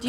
Do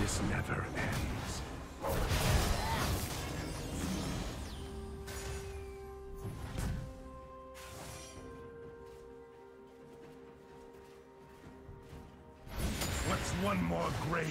This never ends. What's one more grave?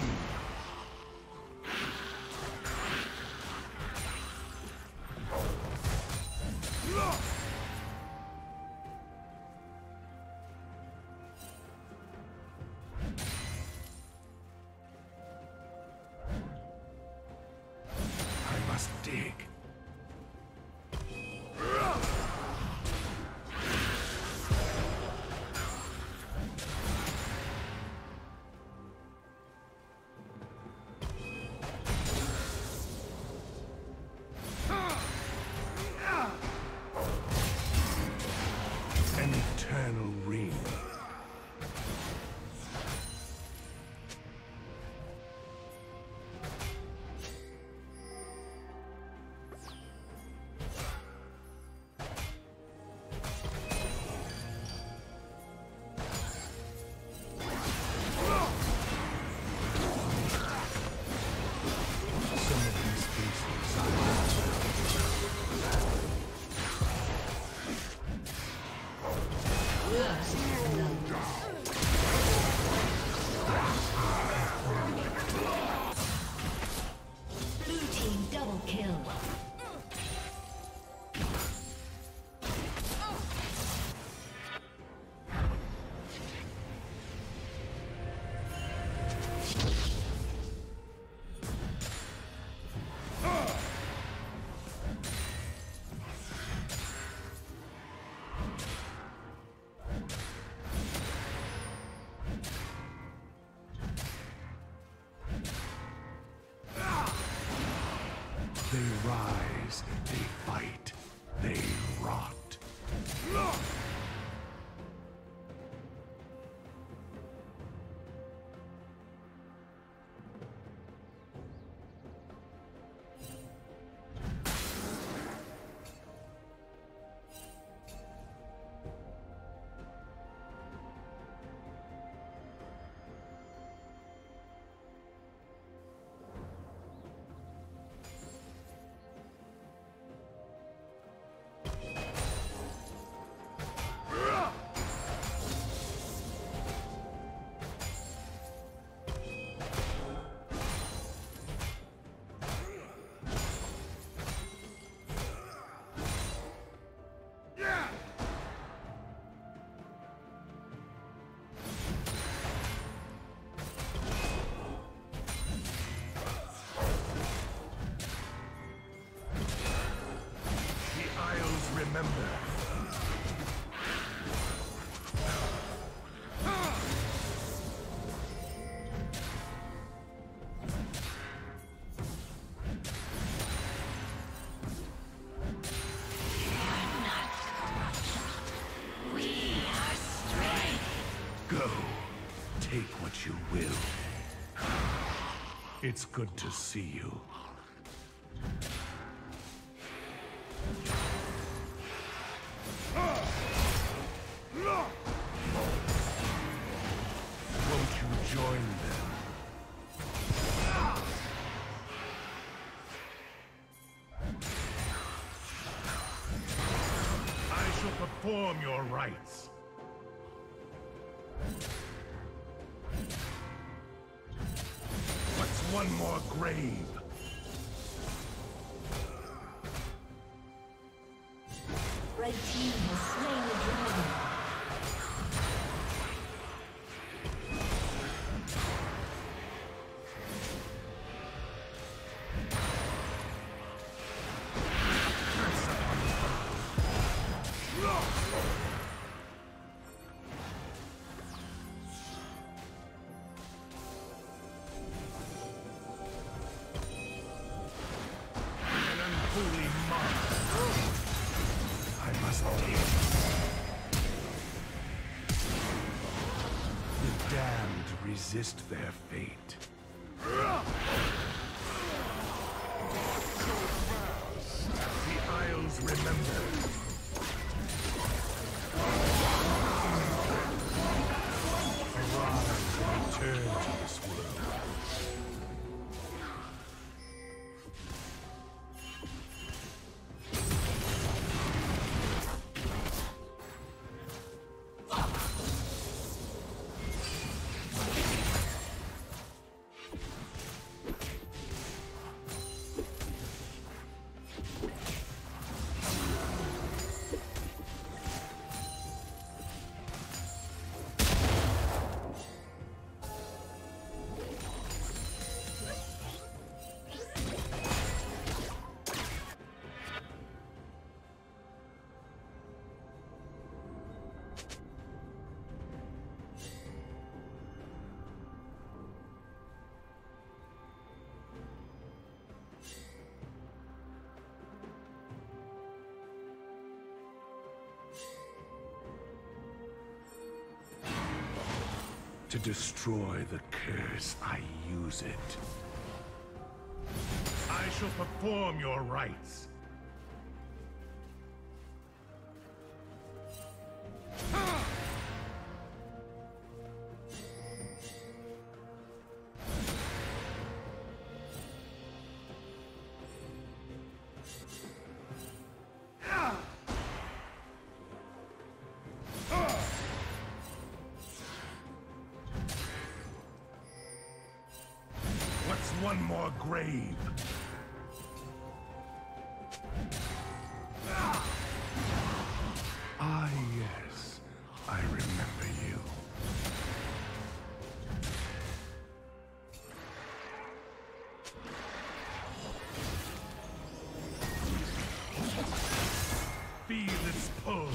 They rise, they fight, they rot. Take what you will. It's good to see you. Won't you join them? I shall perform your rites. One more grave. Red team has slain the dragon. Damned resist their fate. To destroy the curse, I use it. I shall perform your rites. One more grave. Ah, yes, I remember you. Feel its pull.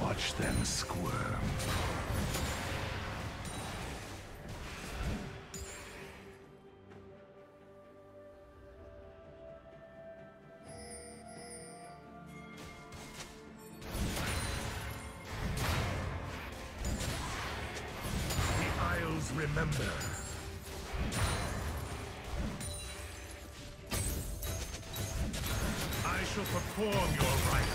Watch them squirm. The Isles remember. I shall perform your rites.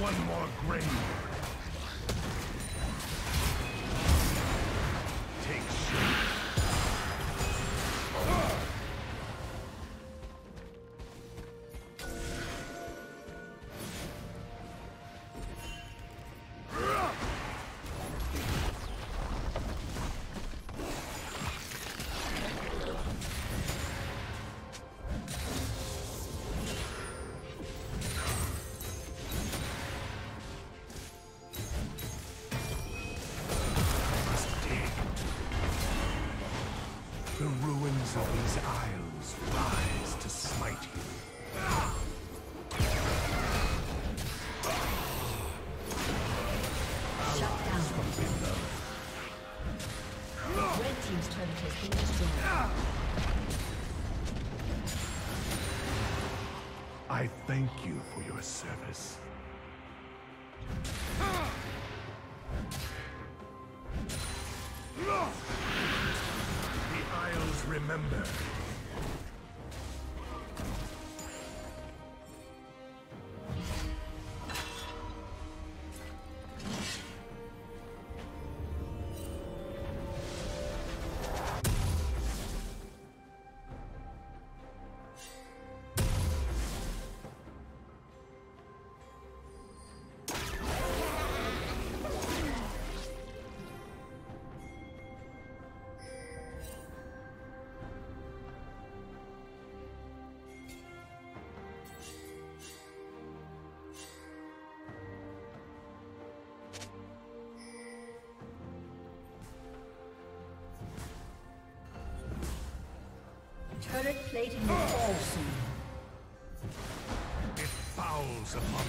One more grave. The ruins of these isles rise to smite you. Allies from below. Red team's turret has been destroyed. I thank you for your service. Remember. Turret plating will fall soon. It fouls upon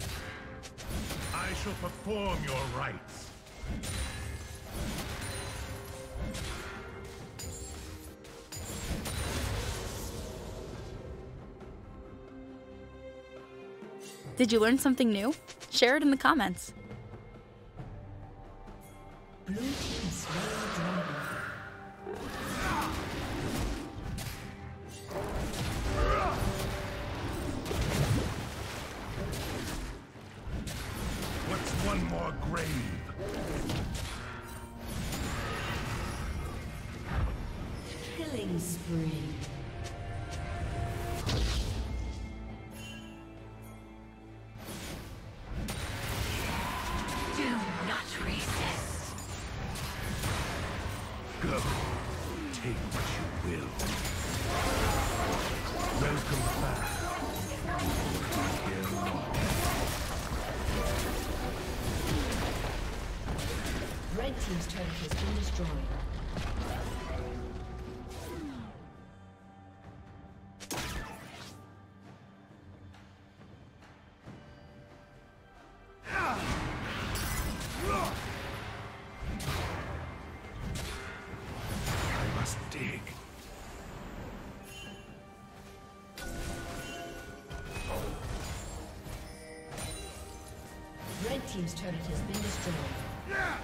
touch. I shall perform your rites. Did you learn something new? Share it in the comments. one more grave. Killing spree. Team's turret has been destroyed. Red team's turret has been destroyed. Yeah!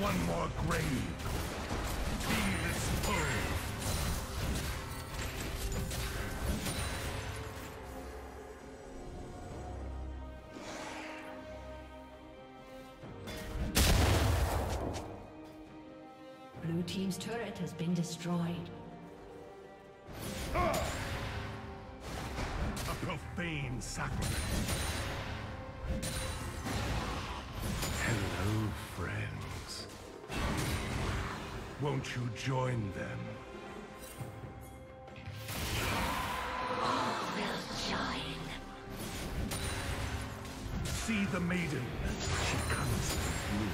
One more grave. Be disposed. Blue team's turret has been destroyed. A profane sacrament. Hello, friend. Won't you join them? All will join. See the maiden. She comes with you.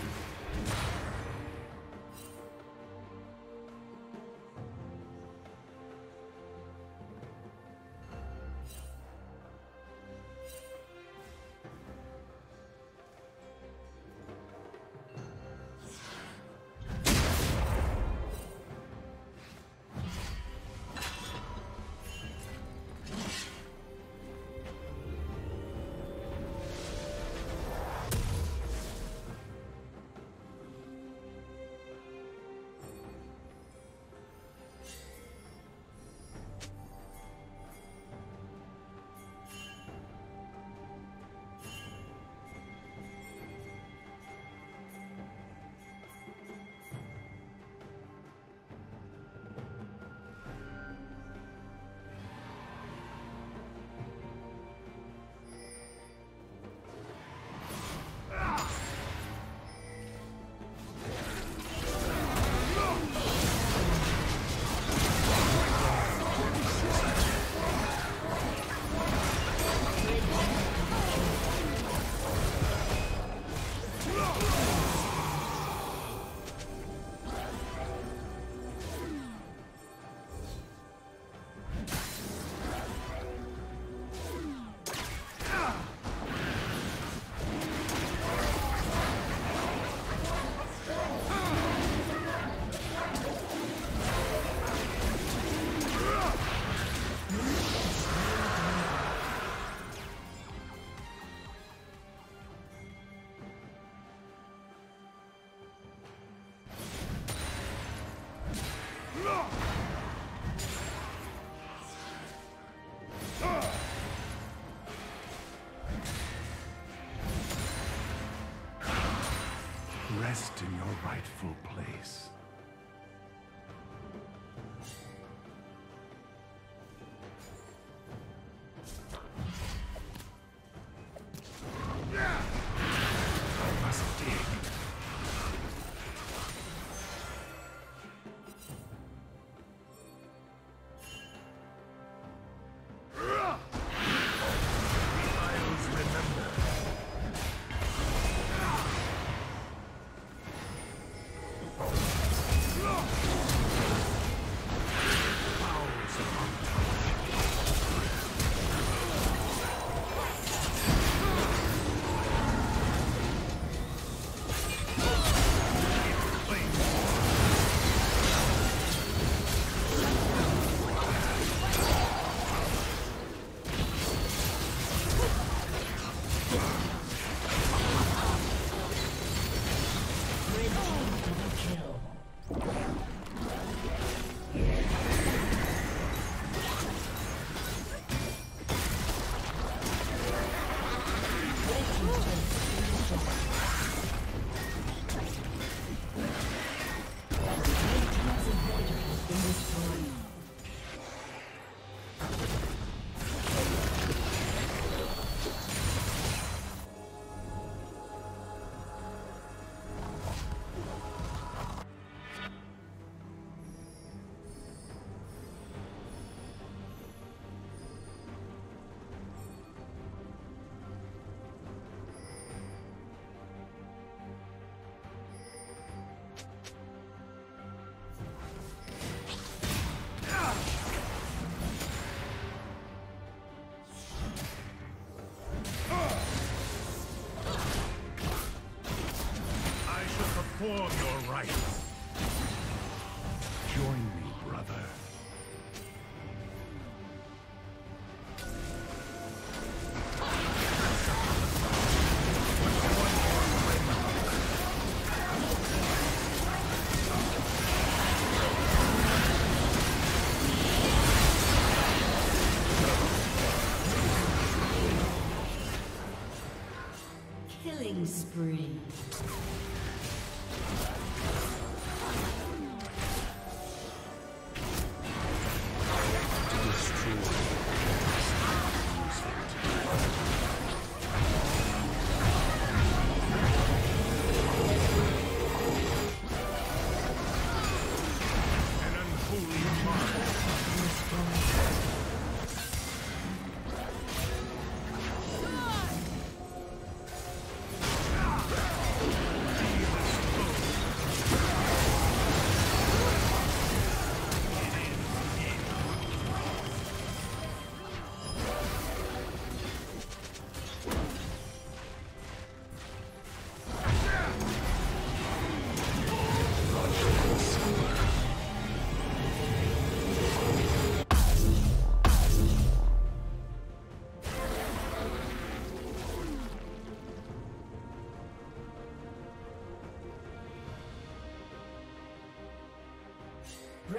Rest in your rightful place. For your rights. Join me, brother. Killing spree.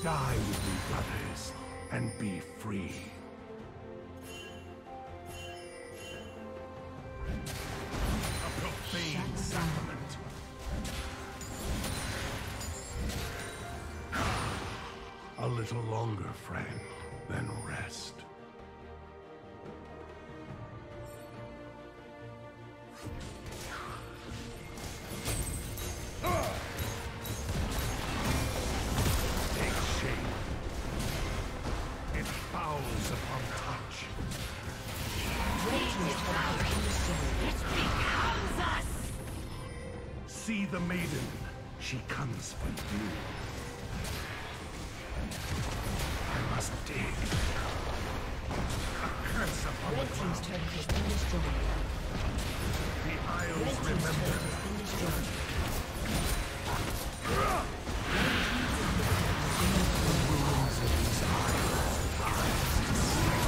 Die with me, brothers, and be free. A profane sacrament. A little longer, friend, then rest. Take shape. It fouls upon touch. It becomes us! See the maiden. She comes for you. I must dig. A curse upon the clouds. Red Team's turret has been destroyed. The Isles remember. Red Team's turret has been destroyed. The ruins of these isles rise to sleep.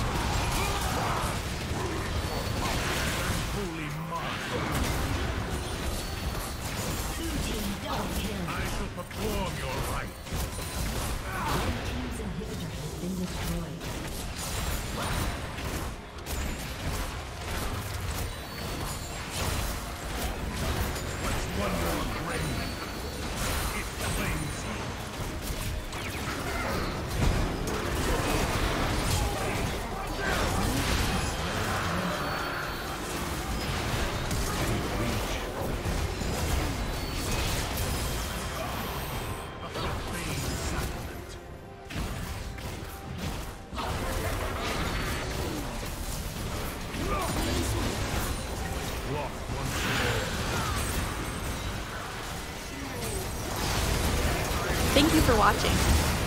Holy mark. Thank you for watching.